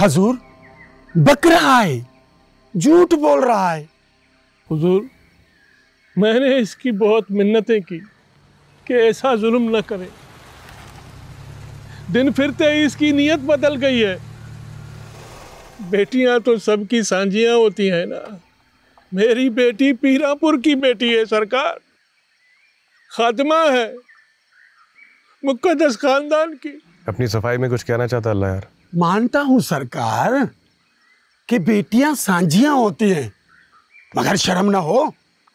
हजूर बक रहा है, झूठ बोल रहा है। हुजूर मैंने इसकी बहुत मिन्नतें की कि ऐसा जुल्म न करे, दिन फिरते ही इसकी नीयत बदल गई है। बेटियां तो सबकी सांझियां होती हैं ना, मेरी बेटी पीरापुर की बेटी है सरकार, खादमा है मुकद्दस खानदान की। अपनी सफाई में कुछ कहना चाहता अल्लाह यार। मानता हूँ सरकार कि बेटियां सांझियां होती हैं, मगर शर्म ना हो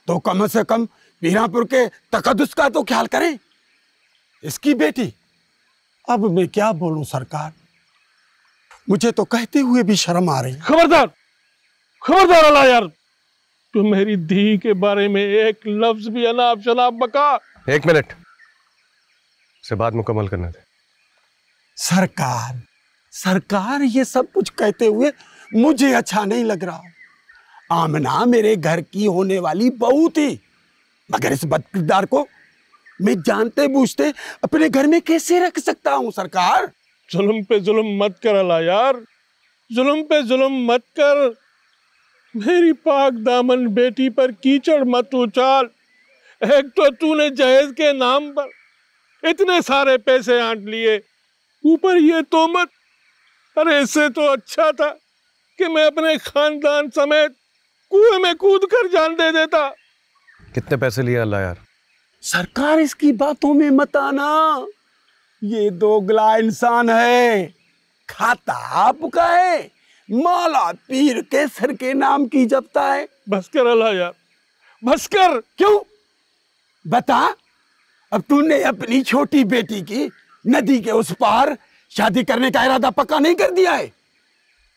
तो कम से कम पीरापुर के तकद्दुस का तो ख्याल करें। इसकी बेटी, अब मैं क्या बोलूं सरकार, मुझे तो कहते हुए भी शर्म आ रही। खबरदार खबरदार अल्लाह यार, तू मेरी धी के बारे में एक लफ्ज भी अनाप शनाप बका। एक मिनट, से बात मुकम्मल करने दे। सरकार सरकार ये सब कुछ कहते हुए मुझे अच्छा नहीं लग रहा। आमना मेरे घर की होने वाली बहू थी, मगर इस बदकिरदार को मैं जानते बूझते अपने घर में कैसे रख सकता हूँ सरकार। जुल्म पे जुल्म मत कर अला यार, जुल्म पे जुल्म मत कर। मेरी पाक दामन बेटी पर कीचड़ मत उछाल। एक तो तूने जहेज के नाम पर इतने सारे पैसे आंट लिए, ऊपर ये तो मत। अरे इससे तो अच्छा था कि मैं अपने खानदान समेत कुएं में कूद कर जान दे देता। कितने पैसे लिए अल्लाह यार? सरकार इसकी बातों में मत आना, ये दोगला इंसान है, खाता आपका है, माला पीर के सर के नाम की जपता है। बस कर अल्लाह यार, बस कर। क्यों बता, अब तूने अपनी छोटी बेटी की नदी के उस पार शादी करने का इरादा पक्का नहीं कर दिया है?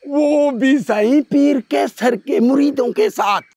वो भी सही पीर के सर के मुरीदों के साथ।